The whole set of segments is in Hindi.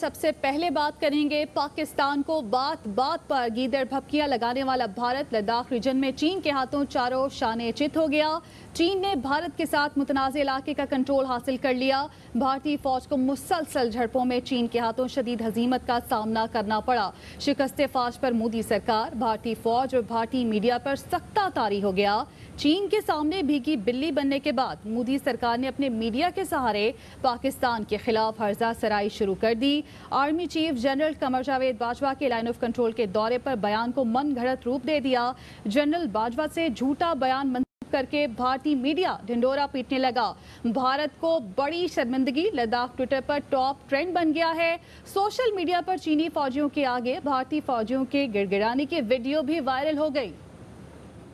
सबसे पहले बात करेंगे पाकिस्तान को बात बात पर गीदड़ भपकियां लगाने वाला भारत। लद्दाख रीजन में चीन के हाथों चारों शाने चित हो गया। चीन ने भारत के साथ मुतनाज़ इलाके का कंट्रोल हासिल कर लिया। भारतीय फौज को मुसलसल झड़पों में चीन के हाथों शदीद हजीमत का सामना करना पड़ा। शिकस्त फाश पर मोदी सरकार, भारतीय फौज और भारतीय मीडिया पर सख्ता तारी हो गया। चीन के सामने भीगी बिल्ली बनने के बाद मोदी सरकार ने अपने मीडिया के सहारे पाकिस्तान के खिलाफ हर्जा सराई शुरू कर दी। Army chief general Qamar Javed Bajwa के लाइन ऑफ कंट्रोल के दौरे पर बयान को मनगढ़ंत रूप दे दिया। जनरल बाजवा से झूठा बयान मंसूब करके भारतीय मीडिया ढिंडोरा पीटने लगा। भारत को बड़ी शर्मिंदगी, लद्दाख ट्विटर पर टॉप ट्रेंड बन गया है। सोशल मीडिया पर चीनी फौजियों के आगे भारतीय फौजियों के गिड़गिड़ाने की वीडियो भी वायरल हो गई।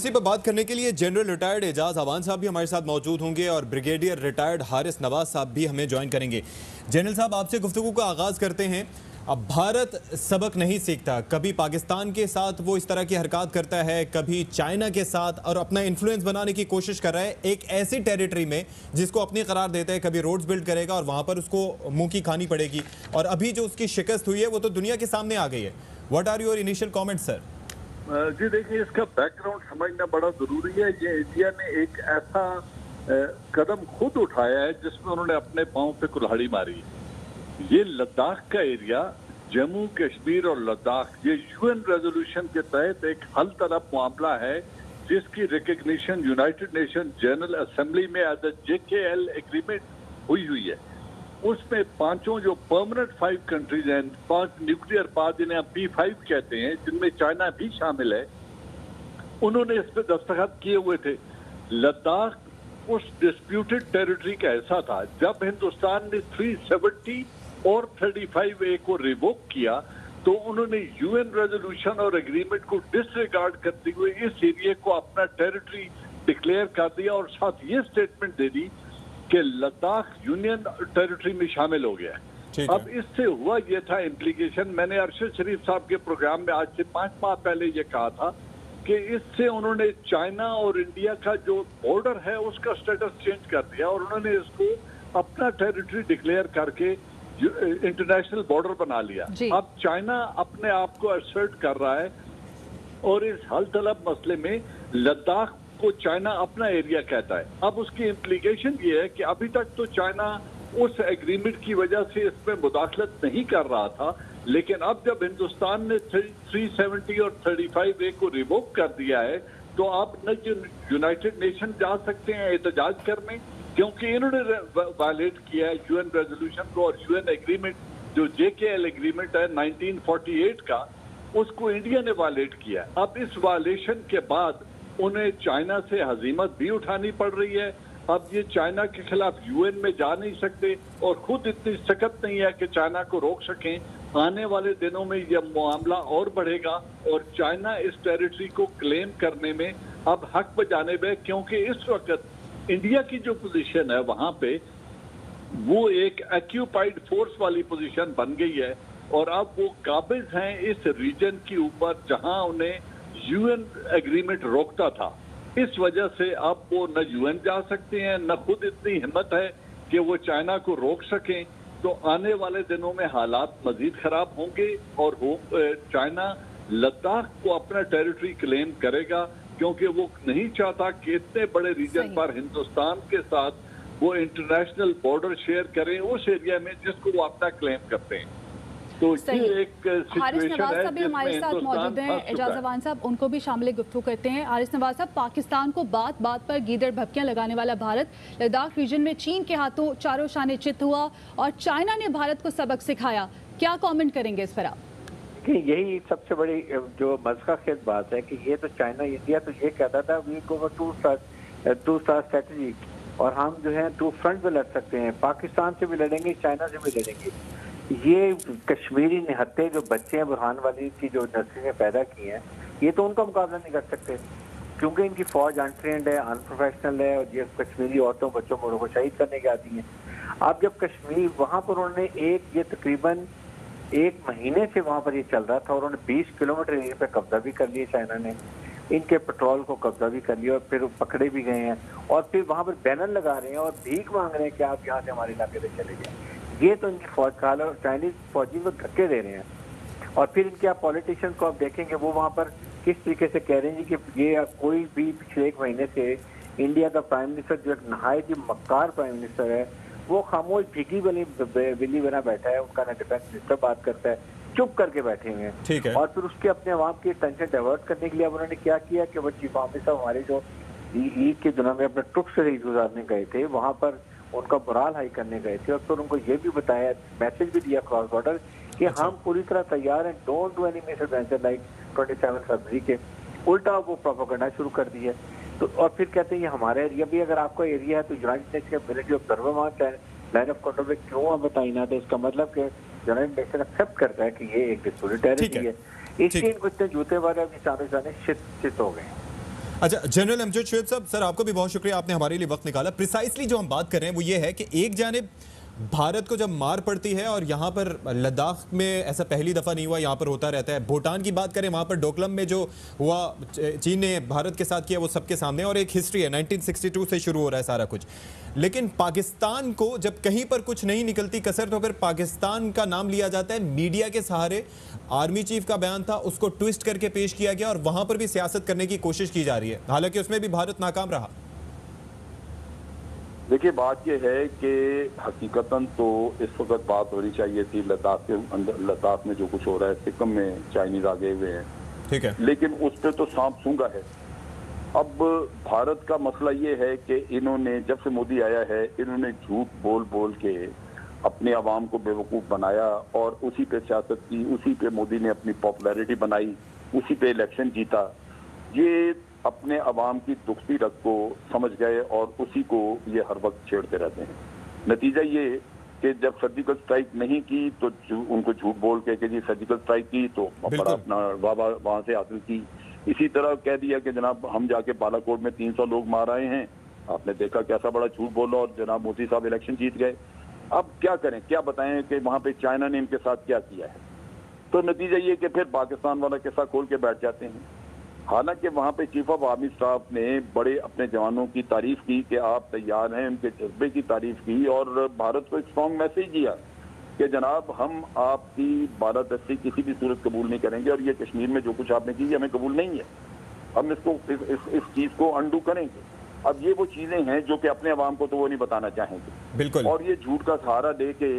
इसी पर बात करने के लिए जनरल रिटायर्ड एजाज अवान साहब भी हमारे साथ मौजूद होंगे और ब्रिगेडियर रिटायर्ड हारिस नवाज साहब भी हमें ज्वाइन करेंगे। जनरल साहब, आपसे गुफ्तगू का आगाज़ करते हैं। अब भारत सबक नहीं सीखता, कभी पाकिस्तान के साथ वो इस तरह की हरकत करता है, कभी चाइना के साथ, और अपना इन्फ्लुएंस बनाने की कोशिश कर रहा है एक ऐसी टेरिटरी में जिसको अपनी करार देता है। कभी रोड्स बिल्ड करेगा और वहाँ पर उसको मुँह की खानी पड़ेगी, और अभी जो उसकी शिकस्त हुई है वो तो दुनिया के सामने आ गई है। What are your initial comments sir? जी देखिए, इसका बैकग्राउंड समझना बड़ा ज़रूरी है। ये इंडिया ने एक ऐसा कदम खुद उठाया है जिसमें उन्होंने अपने पांव पे कुल्हाड़ी मारी। ये लद्दाख का एरिया, जम्मू कश्मीर और लद्दाख, ये यूएन रेजोल्यूशन के तहत एक हल तलब मामला है जिसकी recognition United Nation General Assembly में एज अ जेकेएल एग्रीमेंट हुई है। उसमें पांचों जो परमानेंट 5 कंट्रीज हैं, 5 न्यूक्लियर पावर जिन्हें P5 कहते हैं, जिनमें चाइना भी शामिल है, उन्होंने इस पर दस्तखत किए हुए थे। लद्दाख उस डिस्प्यूटेड टेरिटरी का हिस्सा था। जब हिंदुस्तान ने 370 और 35 ए को रिवोक किया तो उन्होंने यूएन रेजोल्यूशन और एग्रीमेंट को डिसरिगार्ड करते हुए इस एरिया को अपना टेरिटरी डिक्लेयर कर दिया और साथ ये स्टेटमेंट दे दी कि लद्दाख यूनियन टेरिटरी में शामिल हो गया है। अब इससे हुआ ये था इम्प्लीकेशन, मैंने अरशद शरीफ साहब के प्रोग्राम में आज से 5 माह पहले ये कहा था कि इससे उन्होंने चाइना और इंडिया का जो बॉर्डर है उसका स्टेटस चेंज कर दिया और उन्होंने इसको अपना टेरिटरी डिक्लेयर करके इंटरनेशनल बॉर्डर बना लिया। अब चाइना अपने आप को असर्ट कर रहा है और इस हल तलब मसले में लद्दाख को चाइना अपना एरिया कहता है। अब उसकी इम्प्लीकेशन ये है कि अभी तक तो चाइना उस एग्रीमेंट की वजह से इसमें मुदाखलत नहीं कर रहा था, लेकिन अब जब हिंदुस्तान ने 370 और 35 ए को रिवोक कर दिया है तो आप न यूनाइटेड नेशन जा सकते हैं एहतजाज करने, क्योंकि इन्होंने वायलेट किया है यूएन रेजोल्यूशन को और यूएन एग्रीमेंट जो जेकेएल एग्रीमेंट है 1948 का, उसको इंडिया ने वायलेट किया। अब इस वायलेशन के बाद उन्हें चाइना से हजीमत भी उठानी पड़ रही है। अब ये चाइना के खिलाफ यूएन में जा नहीं सकते और खुद इतनी सख्त नहीं है कि चाइना को रोक सकें। आने वाले दिनों में यह मामला और बढ़ेगा और चाइना इस टेरिटरी को क्लेम करने में अब हक बजाने में, क्योंकि इस वक्त इंडिया की जो पोजीशन है वहाँ पे वो एक ऑक्यूपाइड फोर्स वाली पोजीशन बन गई है और अब वो काबिज हैं इस रीजन के ऊपर जहाँ उन्हें यूएन एग्रीमेंट रोकता था। इस वजह से अब वो न यूएन जा सकते हैं, न खुद इतनी हिम्मत है कि वो चाइना को रोक सकें। तो आने वाले दिनों में हालात मजीद खराब होंगे और चाइना लद्दाख को अपना टेरिटरी क्लेम करेगा, क्योंकि वो नहीं चाहता कि इतने बड़े रीजन पर हिंदुस्तान के साथ वो इंटरनेशनल बॉर्डर शेयर करें उस एरिया में जिसको वो अपना क्लेम करते हैं। तो हारिस नवाज साहब भी हमारे साथ मौजूद हैं। एजाज अवान साहब, उनको भी शामिल गुफ्तगू करते हैं। हारिस नवाज साहब, पाकिस्तान को बात बात पर गीदड़ भपकियां लगाने वाला भारत लद्दाख रीजन में चीन के हाथों चारों शाने चित हुआ और चाइना ने भारत को सबक सिखाया, क्या कमेंट करेंगे इस पर आप? यही सबसे बड़ी जो मज़ाक़ बात है कि ये तो चाइना, इंडिया तो ये कहता था टू स्टार स्ट्रेटजी और हम जो है 2 फ्रंट में लड़ सकते हैं, पाकिस्तान से भी लड़ेंगे, चाइना से भी लड़ेंगे। ये कश्मीरी निहत्ते जो बच्चे हैं बुरहान वाली की जो नस्ल ने पैदा की हैं, ये तो उनका मुकाबला नहीं कर सकते क्योंकि इनकी फौज अनट्रेंड है, अनप्रोफेशनल है और ये कश्मीरी औरतों बच्चों को शहीद करने के आती हैं। अब जब कश्मीर वहाँ पर उन्होंने ये तकरीबन 1 महीने से वहाँ पर ये चल रहा था और उन्होंने 20 किलोमीटर एरिया पर कब्जा भी कर लिया, चाइना ने इनके पेट्रोल को कब्जा भी कर लिया और फिर पकड़े भी गए हैं और फिर वहाँ पर बैनर लगा रहे हैं और भीख मांग रहे हैं कि आप यहाँ से हमारे इलाके से चले जाए। ये तो इनके काला और चाइनीज फौजी को धक्के दे रहे हैं। और फिर इनके आप पॉलिटिशियन को आप देखेंगे वो वहाँ पर किस तरीके से कह रहे हैं कि ये कोई भी पिछले एक महीने से इंडिया का प्राइम मिनिस्टर जो एक नहायत ही मक्कार प्राइम मिनिस्टर है वो खामोश भीगी बिल्ली बना बैठा है, उनका ना डिफेंस मिनिस्टर बात करता है, चुप करके बैठे हुए हैं। और फिर उसके अपने आवाम की टेंशन डाइवर्ट करने के लिए अब उन्होंने क्या किया कि वो चीफ आमिर साहब हमारे जो ईद के दिनों में अपने टुक से ईद गुजारने गए थे वहाँ पर उनका बुराल हाई करने गए थे और फिर उनको ये भी बताया, मैसेज भी दिया क्रॉस बॉर्डर कि हम पूरी तरह तैयार हैं, don't do any misadventure like 27 फरवरी के। उल्टा वो प्रोपेगेंडा शुरू कर दिया। तो और फिर कहते हैं ये हमारे एरिया भी, अगर आपका एरिया है तो यूनाइटेड नेशन के मिलिट्री ऑब्जर्वर वहाँ लाइन ऑफ कंट्रोल में क्यों हम बताइना था, इसका मतलब कि यूनाइटेड नेशन एक्सेप्ट करता है कि ये एक डिस्प्यूटेड टेरिटरी है, इसलिए इनको इतने जूते वाले अभी सामने शित हो गए। अच्छा जनरल एमजद शोएब साहब, सर आपको भी बहुत शुक्रिया, आपने हमारे लिए वक्त निकाला। प्रिसाइसली जो हम बात कर रहे हैं वो ये है कि एक जानिब भारत को जब मार पड़ती है, और यहाँ पर लद्दाख में ऐसा पहली दफ़ा नहीं हुआ, यहाँ पर होता रहता है। भूटान की बात करें, वहाँ पर डोकलम में जो हुआ चीन ने भारत के साथ किया वो सबके सामने, और एक हिस्ट्री है 1962 से शुरू हो रहा है सारा कुछ। लेकिन पाकिस्तान को जब कहीं पर कुछ नहीं निकलती कसर तो फिर पाकिस्तान का नाम लिया जाता है मीडिया के सहारे। आर्मी चीफ का बयान था, उसको ट्विस्ट करके पेश किया गया और वहाँ पर भी सियासत करने की कोशिश की जा रही है, हालांकि उसमें भी भारत नाकाम रहा। देखिए बात यह है कि हकीकतन तो इस वक्त बात होनी चाहिए थी लद्दाख के अंदर, लद्दाख में जो कुछ हो रहा है, सिक्किम में चाइनीज आ गए हुए हैं, ठीक है, लेकिन उस पर तो सांप सूंगा है। अब भारत का मसला ये है कि इन्होंने जब से मोदी आया है इन्होंने झूठ बोल बोल के अपने आवाम को बेवकूफ़ बनाया और उसी पे सियासत की, उसी पे मोदी ने अपनी पॉपुलैरिटी बनाई, उसी पे इलेक्शन जीता। ये अपने आवाम की दुखती रग को समझ गए और उसी को ये हर वक्त छेड़ते रहते हैं। नतीजा ये कि जब सर्जिकल स्ट्राइक नहीं की तो उनको झूठ बोल के कि जी सर्जिकल स्ट्राइक की तो बड़ा अपना वाह वहाँ से हासिल की। इसी तरह कह दिया कि जनाब हम जाके बालाकोट में 300 लोग मार आए हैं, आपने देखा कैसा बड़ा झूठ बोला, और जनाब मोदी साहब इलेक्शन जीत गए। अब क्या करें, क्या बताएं कि वहाँ पे चाइना ने इनके साथ क्या किया है। तो नतीजा ये कि फिर पाकिस्तान वाला किस्सा खोल के बैठ जाते हैं। हालांकि वहाँ पे चीफ ऑफ आर्मी स्टाफ ने बड़े अपने जवानों की तारीफ की कि आप तैयार हैं, उनके जज्बे की तारीफ की और भारत को एक स्ट्रॉन्ग मैसेज दिया कि जनाब हम आपकी बालादस्ती किसी भी सूरत कबूल नहीं करेंगे और ये कश्मीर में जो कुछ आपने की हमें कबूल नहीं है, हम इसको इस चीज़ को अंडू करेंगे। अब ये वो चीज़ें हैं जो कि अपने आवाम को तो वो नहीं बताना चाहेंगे, बिल्कुल, और ये झूठ का सहारा दे के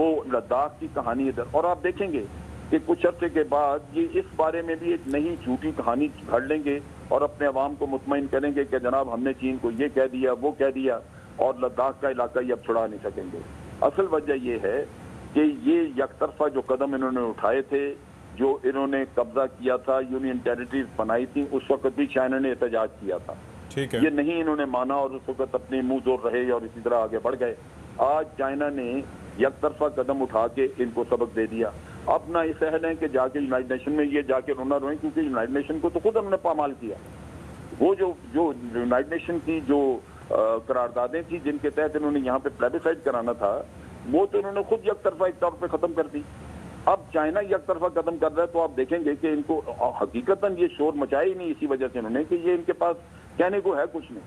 वो लद्दाख की कहानी इधर। और आप देखेंगे कि कुछ अर्से के बाद ये इस बारे में भी एक नई झूठी कहानी घड़ लेंगे और अपने आवाम को मुतमईन करेंगे कि जनाब हमने चीन को ये कह दिया, वो कह दिया, और लद्दाख का इलाका ये अब छुड़ा नहीं सकेंगे। असल वजह ये है कि ये यकतरफा जो कदम इन्होंने उठाए थे, जो इन्होंने कब्जा किया था, यूनियन टेरिटरीज बनाई थी, उस वक्त भी चाइना ने एहतजाज किया था, ठीक है, ये नहीं इन्होंने माना और उस वक्त अपने मुंह जोर रहे और इसी तरह आगे बढ़ गए। आज चाइना ने यकतरफा कदम उठा के इनको सबक दे दिया। अब ना इस अहल है कि जाके यूनाइटेड नेशन में ये जाके रोना रोएं, क्योंकि यूनाइटेड नेशन को तो खुद हमने पामाल किया। वो जो यूनाइटेड नेशन की जो करारदादें थी जिनके तहत इन्होंने यहाँ पे प्लेबिसाइड कराना था, वो तो इन्होंने खुद यकतरफा एक तौर पे ख़त्म कर दी। अब चाइना यकतरफा कदम कर रहा है तो आप देखेंगे कि इनको हकीकतन ये शोर मचाया ही नहीं, इसी वजह से इन्होंने कि ये इनके पास कहने को है कुछ नहीं।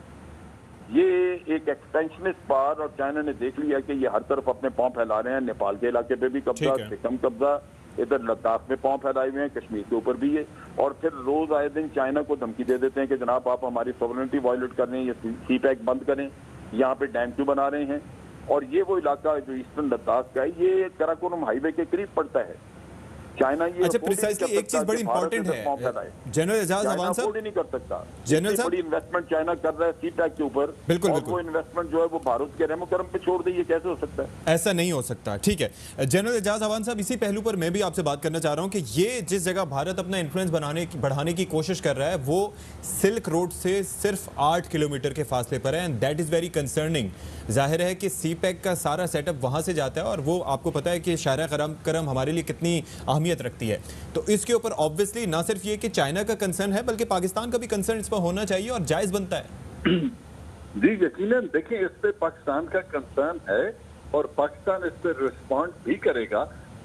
ये एक एक्सपेंशनिस्ट पार, और चाइना ने देख लिया कि ये हर तरफ अपने पांव फैला रहे हैं, नेपाल के इलाके पे भी कब्जा, सिक्किम कब्जा, इधर लद्दाख में पांव फैलाए हुए हैं, कश्मीर के ऊपर भी है, और फिर रोज आए दिन चाइना को धमकी दे देते हैं कि जनाब आप हमारी सॉवरेनिटी वायलेट कर रहे हैं, ये सीपैक बंद करें, यहाँ पे डैम क्यों बना रहे हैं। और ये वो इलाका जो ईस्टर्न लद्दाख का है, ये कराकोरम हाईवे के करीब पड़ता है। चाइना ये अच्छा प्रिसाइसली एक चीज बड़ी इंपॉर्टेंट है जनरल एजाज अवान साहब, नहीं कर सकता जनरल साहब, बड़ी इन्वेस्टमेंट चाइना कर रहा है सीपैक के ऊपर, बिल्कुल, और वो इन्वेस्टमेंट जो है वो भारत के रहम करम पे छोड़ दे, ये कैसे हो सकता है, ऐसा नहीं हो सकता। ठीक है जनरल एजाज अवान साहब, इसी पहलू पर मैं भी आपसे बात करना चाह रहा हूँ कि ये जिस जगह भारत अपना इन्फ्लुएंस बढ़ाने की कोशिश कर रहा है वो सिल्क रोड से सिर्फ 8 किलोमीटर के फासले पर है, and that is very concerning. जाहिर है कि सीपैक का सारा सेटअप वहाँ से जाता है और वो आपको पता है कि शाहरा करम हमारे लिए कितनी अहमियत रखती है। तो इसके ऊपर ऑब्वियसली ना सिर्फ ये कि चाइना का कंसर्न है बल्कि पाकिस्तान का भी कंसर्न इस पर होना चाहिए और जायज बनता है। जी यकीनन, देखिए इस पर पाकिस्तान का कंसर्न है और पाकिस्तान इस पर रिस्पॉन्ड भी करेगा।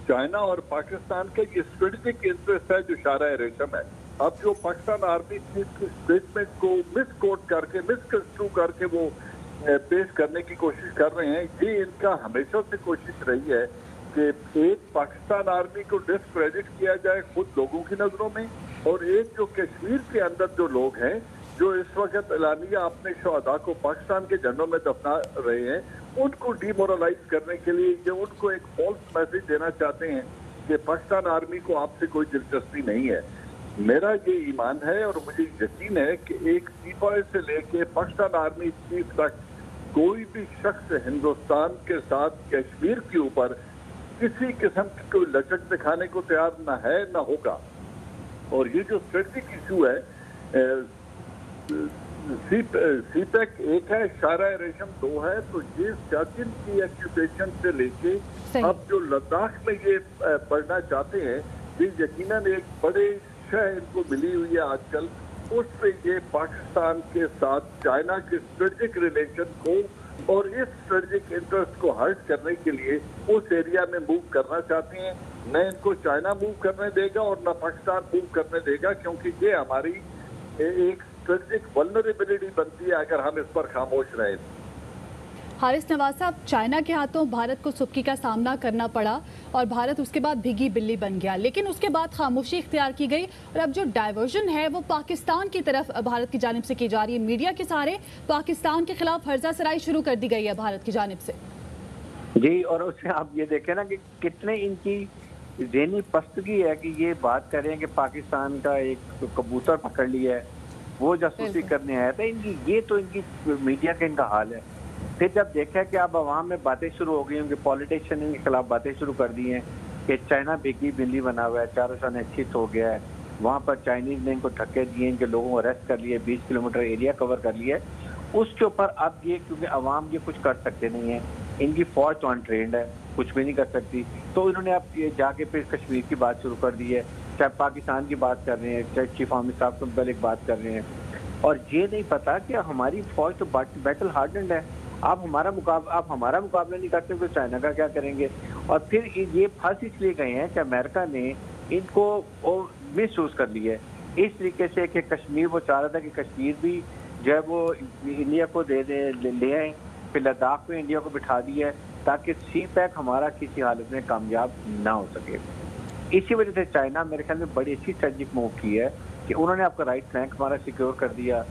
चाइना और पाकिस्तान का ये स्ट्रेटेजिक इंटरेस्ट है जो शाहराह रेशम है। अब जो पाकिस्तान आर्मी चीफ की स्टेटमेंट को मिसकोट करके, मिसकंस्ट्रू करके वो पेश करने की कोशिश कर रहे हैं। ये इनका हमेशा से कोशिश रही है कि एक पाकिस्तान आर्मी को डिस्क्रेडिट किया जाए खुद लोगों की नज़रों में, और एक जो कश्मीर के अंदर जो लोग हैं जो इस वक्त एलानिया अपने शहादा को पाकिस्तान के झंडों में दफना रहे हैं, उनको डीमोरलाइज करने के लिए ये उनको एक फॉल्स मैसेज देना चाहते हैं कि पाकिस्तान आर्मी को आपसे कोई दिलचस्पी नहीं है। मेरा ये ईमान है और मुझे यकीन है कि एक सिपाही से लेके पाकिस्तान आर्मी चीफ तक कोई भी शख्स हिंदुस्तान के साथ कश्मीर के ऊपर किसी किस्म की कोई लचक दिखाने को तैयार ना है ना होगा। और ये जो स्ट्रेटजिक इशू है, सीपैक एक है, शारा रेशम दो है, तो ये सियाचिन की एक्यूपेशन से लेके अब जो लद्दाख में ये पढ़ना चाहते हैं, ये यकीनन एक बड़े शह इनको मिली हुई है आजकल, उससे ये पाकिस्तान के साथ चाइना के स्ट्रेटजिक रिलेशन को और इस स्ट्रेटजिक इंटरेस्ट को हर्ट करने के लिए उस एरिया में मूव करना चाहते हैं। न इनको चाइना मूव करने देगा और न पाकिस्तान मूव करने देगा, क्योंकि ये हमारी एक स्ट्रेटजिक वल्नरेबिलिटी बनती है अगर हम इस पर खामोश रहे। हारिस नवाज साहब, चाइना के हाथों भारत को सुक्की का सामना करना पड़ा और भारत उसके बाद भीगी बिल्ली बन गया, लेकिन उसके बाद खामोशी इख्तियार की गई और अब जो डाइवर्जन है वो पाकिस्तान की तरफ भारत की जानिब से की जा रही है। मीडिया के सहारे पाकिस्तान के खिलाफ हर्जासराई शुरू कर दी गई है भारत की जानिब से। जी, और उसमें आप ये देखें ना कि कितने इनकी ज़हनी पस्तगी है कि ये बात करें कि पाकिस्तान का एक कबूतर पकड़ लिया है, वो जासूसी करने आया था। इनकी ये तो इनकी मीडिया का इनका हाल है। फिर जब देखा कि अब आवाम में बातें शुरू हो गई, उनके पॉलिटिशियन इनके खिलाफ बातें शुरू कर दी हैं कि चाइना भीगी बिल्ली बना हुआ है, चारों अनिश्चित हो गया है, वहाँ पर चाइनीज ने इनको धक्के दिए, इनके लोगों को अरेस्ट कर लिए, 20 किलोमीटर एरिया कवर कर लिया है। उसके ऊपर अब ये क्योंकि आवाम ये कुछ कर सकते नहीं है, इनकी फौज तो अनट्रेंड है, कुछ भी नहीं कर सकती, तो इन्होंने अब ये जाके फिर कश्मीर की बात शुरू कर दी है, चाहे पाकिस्तान की बात कर रहे हैं, चाहे चीफ आर्मी साहब से मुतल्लिक बात कर रहे हैं, और ये नहीं पता कि हमारी फौज तो बैटल हार्डन्ड है, आप हमारा मुकाबला नहीं करते तो चाइना का क्या करेंगे। और फिर ये फंस इसलिए गए हैं कि अमेरिका ने इनको मिस यूज कर लिया है, इस तरीके से कि कश्मीर वो चाह रहा था कि कश्मीर भी जो है वो इंडिया को ले आए, फिर लद्दाख में इंडिया को बिठा दिया है ताकि सीपैक हमारा किसी हालत में कामयाब ना हो सके। इसी वजह से चाइना मेरे ख्याल में बड़ी अच्छी स्ट्रेटजिक मूव की है कि उन्होंने आपका राइट फ्लैंक हमारा सिक्योर कर दिया,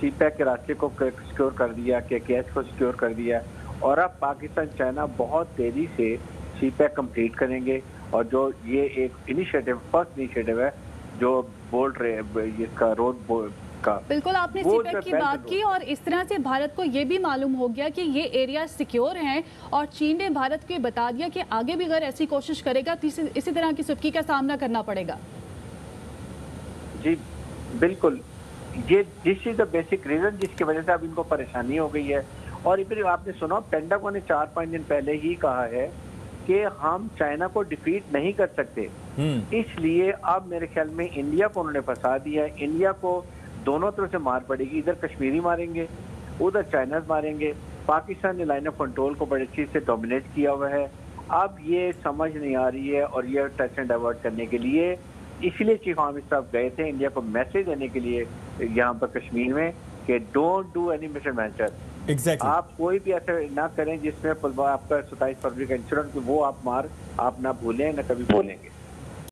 सीपैक के रास्ते को सिक्योर कर दिया, केकेएस को सिक्योर कर दिया, और अब पाकिस्तान चाइना बहुत तेज़ी से सीपैक कंप्लीट करेंगे। और जो ये एक इनिशिएटिव, फर्स्ट इनिशिएटिव है जो बोल रहे इसका रोड का, बिल्कुल आपने सीपैक की बात की, और इस तरह से भारत को ये भी मालूम हो गया कि ये एरिया सिक्योर हैं, और चीन ने भारत को बता दिया कि आगे भी अगर ऐसी कोशिश करेगा तो इसी तरह की सुक्की का सामना करना पड़ेगा। जी बिल्कुल, ये this is the basic reason जिसकी वजह से अब इनको परेशानी हो गई है। और फिर आपने सुना पेंटागन ने 4-5 दिन पहले ही कहा है कि हम चाइना को डिफीट नहीं कर सकते, इसलिए अब मेरे ख्याल में इंडिया को उन्होंने फंसा दिया है। इंडिया को दोनों तरफ से मार पड़ेगी, इधर कश्मीरी मारेंगे, उधर चाइनाज मारेंगे। पाकिस्तान ने लाइन ऑफ कंट्रोल को बड़े अच्छे से डोमिनेट किया हुआ है, अब ये समझ नहीं आ रही है, और ये टेंशन डाइवर्ट करने के लिए इसलिए चीफ आर्मी साहब गए थे इंडिया को मैसेज देने के लिए यहाँ पर कश्मीर में कि don't do any misadventure. Exactly, आप कोई भी ऐसा ना करें जिसमें आपका 27 फरवरी का इंसिडेंट, वो आप मार आप ना भूलें ना कभी भूलेंगे।